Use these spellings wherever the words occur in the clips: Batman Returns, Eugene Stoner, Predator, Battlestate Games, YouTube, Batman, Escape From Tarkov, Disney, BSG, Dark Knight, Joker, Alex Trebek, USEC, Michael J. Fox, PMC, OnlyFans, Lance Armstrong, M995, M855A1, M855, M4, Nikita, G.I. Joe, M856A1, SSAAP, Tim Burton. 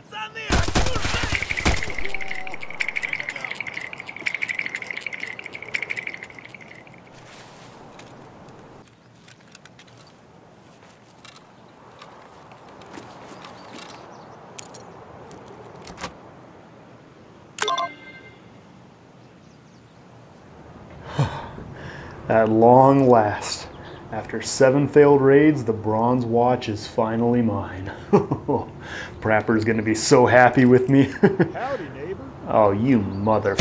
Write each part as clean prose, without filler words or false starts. Shots on the air! At long last, after 7 failed raids, the bronze watch is finally mine. Prapper's gonna be so happy with me. Howdy, neighbor. Oh, you mother.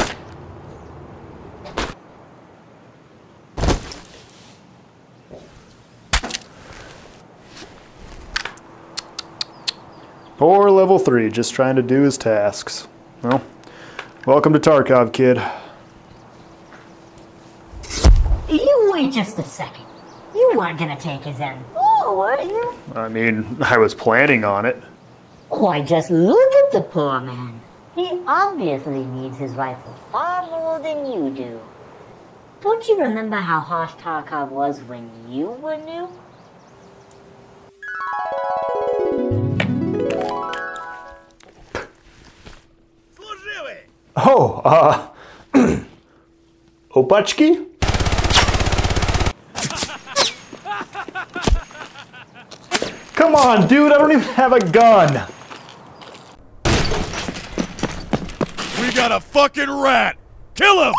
Poor level 3, just trying to do his tasks. Well, welcome to Tarkov, kid. Just a second. You weren't gonna take his end. Oh, were you? I mean, I was planning on it. Why, just look at the poor man. He obviously needs his rifle far more than you do. Don't you remember how harsh Tarkov was when you were new? Oh, Opachki? Come on, dude, I don't even have a gun. We got a fucking rat. Kill him!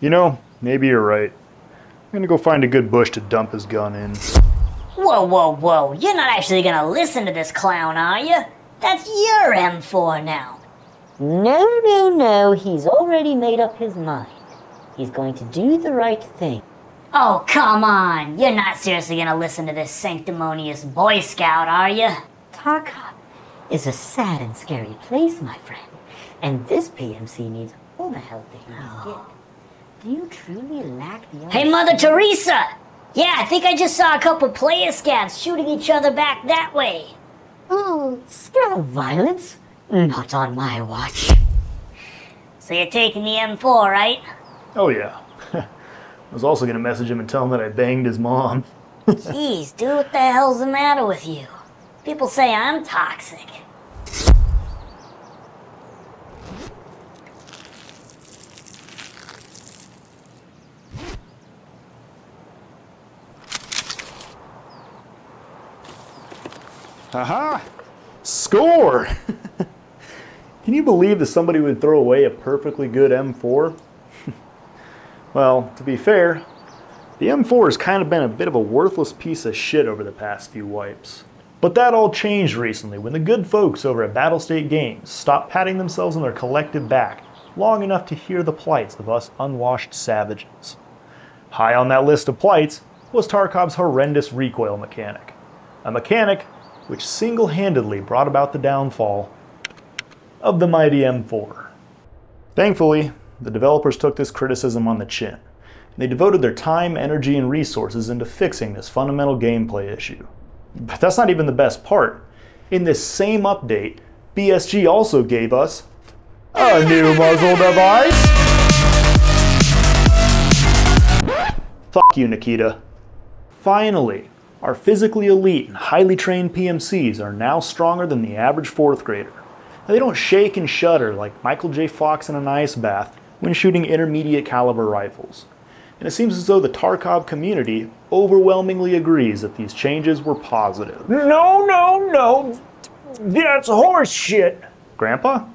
You know, maybe you're right. I'm gonna go find a good bush to dump his gun in. Whoa, whoa, whoa. You're not actually gonna listen to this clown, are you? That's your M4 now. No, no, no. He's already made up his mind. He's going to do the right thing. Oh, come on! You're not seriously gonna listen to this sanctimonious Boy Scout, are you? Tarkov is a sad and scary place, my friend. And this PMC needs all the help they can get. Do you truly lack the... Hey, Mother Teresa! Yeah, I think I just saw a couple player scouts shooting each other back that way. Oh, scout violence? Not on my watch. So you're taking the M4, right? Oh, yeah. I was also gonna message him and tell him that I banged his mom. Jeez, dude, what the hell's the matter with you? People say I'm toxic. Haha! Score! Can you believe that somebody would throw away a perfectly good M4? Well, to be fair, the M4 has kind of been a bit of a worthless piece of shit over the past few wipes. But that all changed recently when the good folks over at Battlestate Games stopped patting themselves on their collective back long enough to hear the plights of us unwashed savages. High on that list of plights was Tarkov's horrendous recoil mechanic. A mechanic which single-handedly brought about the downfall of the mighty M4. Thankfully, the developers took this criticism on the chin. They devoted their time, energy, and resources into fixing this fundamental gameplay issue. But that's not even the best part. In this same update, BSG also gave us a new muzzle device! Fuck you, Nikita. Finally, our physically elite and highly trained PMCs are now stronger than the average 4th grader. They don't shake and shudder like Michael J. Fox in an ice bath when shooting intermediate caliber rifles. And it seems as though the Tarkov community overwhelmingly agrees that these changes were positive. No, no, no! That's horse shit! Grandpa?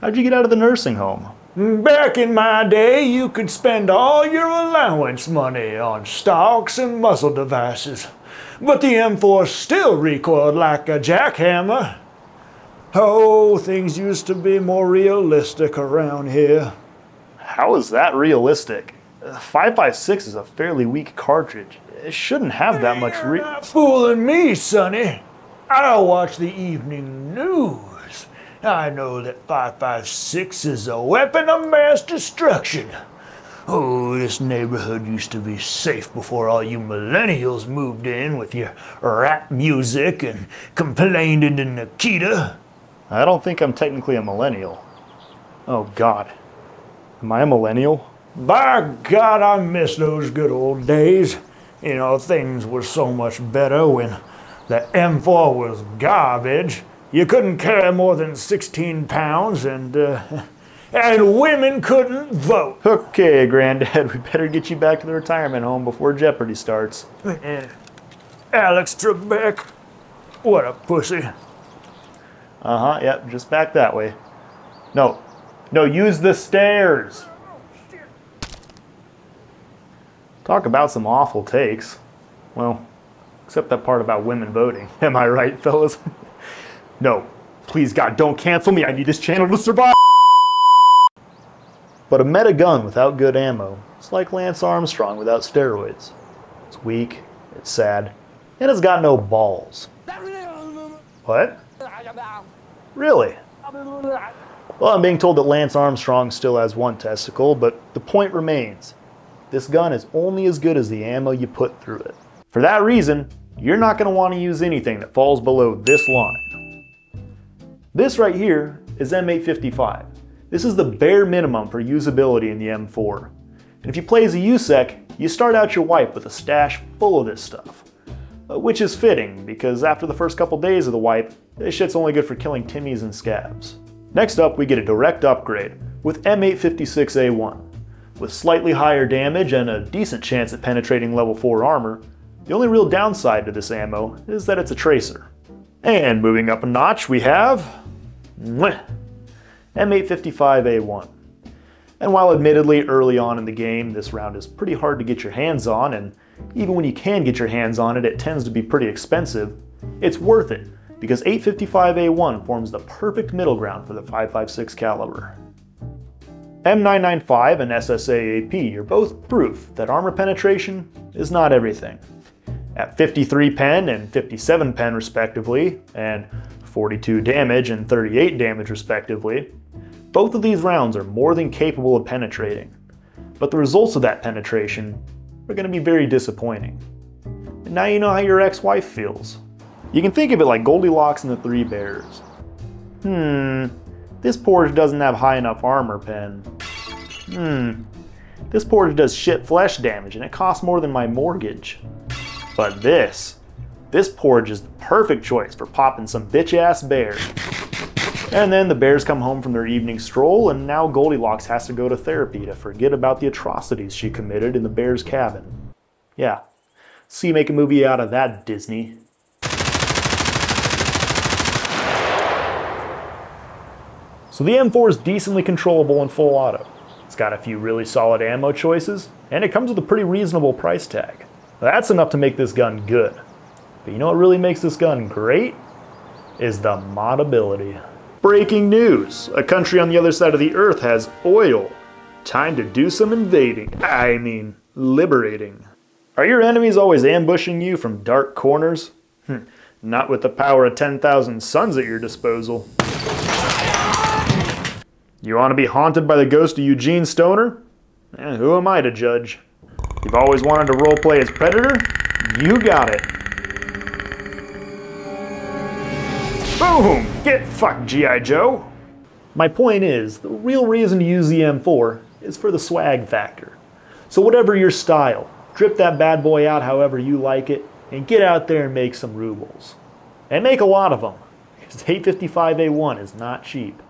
How'd you get out of the nursing home? Back in my day, you could spend all your allowance money on stocks and muzzle devices. But the M4 still recoiled like a jackhammer. Oh, things used to be more realistic around here. How is that realistic? 5.56 is a fairly weak cartridge. It shouldn't have that much re- You're not fooling me, Sonny. I watch the evening news. I know that 5.56 is a weapon of mass destruction. Oh, this neighborhood used to be safe before all you millennials moved in with your rap music and complained into Nikita. I don't think I'm technically a millennial. Oh God, am I a millennial? By God, I miss those good old days. you know, things were so much better when the M4 was garbage. You couldn't carry more than 16 pounds, and women couldn't vote. Okay, Granddad, we better get you back to the retirement home before Jeopardy starts. Alex Trebek, what a pussy. Uh-huh, yep, just back that way. No, no, use the stairs. Talk about some awful takes. Well, except that part about women voting. Am I right, fellas? No, please God, don't cancel me. I need this channel to survive. But a meta gun without good ammo is like Lance Armstrong without steroids. It's weak, it's sad, and it's got no balls. What? Really? Well, I'm being told that Lance Armstrong still has one testicle, but the point remains. This gun is only as good as the ammo you put through it. For that reason, you're not going to want to use anything that falls below this line. This right here is M855. This is the bare minimum for usability in the M4. And if you play as a USEC, you start out your wipe with a stash full of this stuff. Which is fitting, because after the first couple days of the wipe, this shit's only good for killing Timmies and scabs. Next up, we get a direct upgrade with M856A1. With slightly higher damage and a decent chance at penetrating level 4 armor, the only real downside to this ammo is that it's a tracer. And moving up a notch, we have M855A1. And while admittedly early on in the game, this round is pretty hard to get your hands on, and even when you can get your hands on it, it tends to be pretty expensive, it's worth it, because 855A1 forms the perfect middle ground for the 5.56 caliber. M995 and SSAAP are both proof that armor penetration is not everything. At 53 pen and 57 pen respectively, and 42 damage and 38 damage respectively, both of these rounds are more than capable of penetrating, but the results of that penetration are going to be very disappointing. And now you know how your ex-wife feels. You can think of it like Goldilocks and the Three Bears. This porridge doesn't have high enough armor pen. This porridge does shit flesh damage and it costs more than my mortgage. But this porridge is the perfect choice for popping some bitch ass bear. And then the bears come home from their evening stroll, and now Goldilocks has to go to therapy to forget about the atrocities she committed in the bear's cabin. Yeah, see you make a movie out of that, Disney. So the M4 is decently controllable in full auto. It's got a few really solid ammo choices, and it comes with a pretty reasonable price tag. That's enough to make this gun good. But you know what really makes this gun great? Is the moddability. Breaking news! A country on the other side of the earth has oil. Time to do some invading. I mean, liberating. Are your enemies always ambushing you from dark corners? Not with the power of 10,000 suns at your disposal. You want to be haunted by the ghost of Eugene Stoner? Who am I to judge? You've always wanted to roleplay as Predator? You got it. Boom! Get fucked, G.I. Joe! My point is, the real reason to use the M4 is for the swag factor. So whatever your style, drip that bad boy out however you like it, and get out there and make some rubles. And make a lot of them, because 855A1 is not cheap.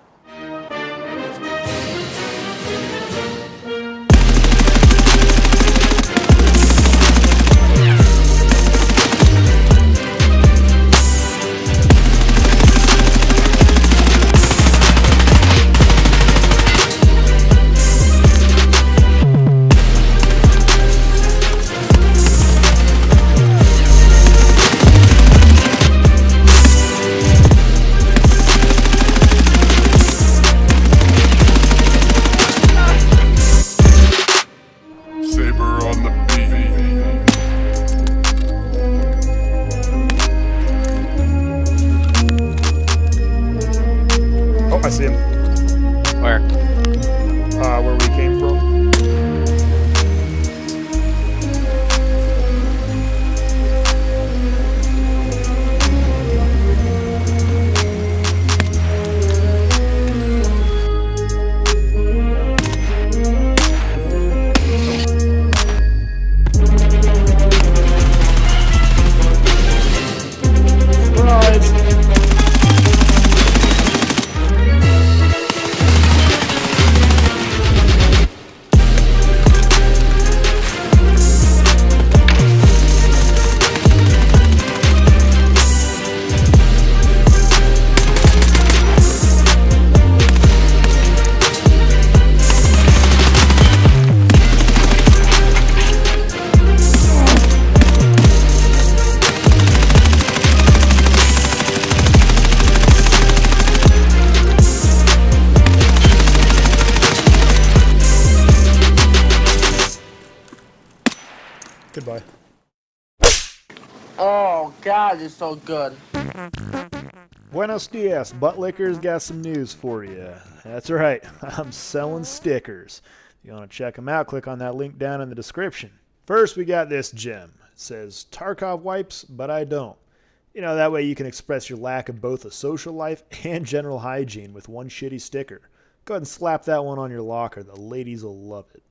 Goodbye. Oh, God, you're so good. Buenos dias, butt lickers. Got some news for you. That's right, I'm selling stickers. If you want to check them out, click on that link down in the description. First, we got this gem. It says, Tarkov wipes, but I don't. You know, that way you can express your lack of both a social life and general hygiene with one shitty sticker. Go ahead and slap that one on your locker. The ladies will love it.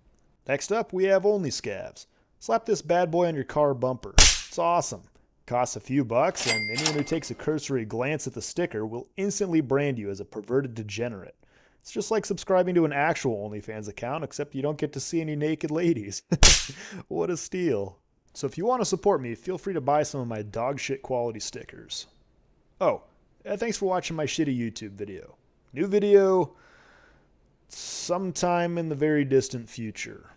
Next up, we have OnlyFans. Slap this bad boy on your car bumper. It's awesome. Costs a few bucks, and anyone who takes a cursory glance at the sticker will instantly brand you as a perverted degenerate. It's just like subscribing to an actual OnlyFans account, except you don't get to see any naked ladies. What a steal. So if you want to support me, feel free to buy some of my dog shit quality stickers. Oh, and thanks for watching my shitty YouTube video. New video sometime in the very distant future.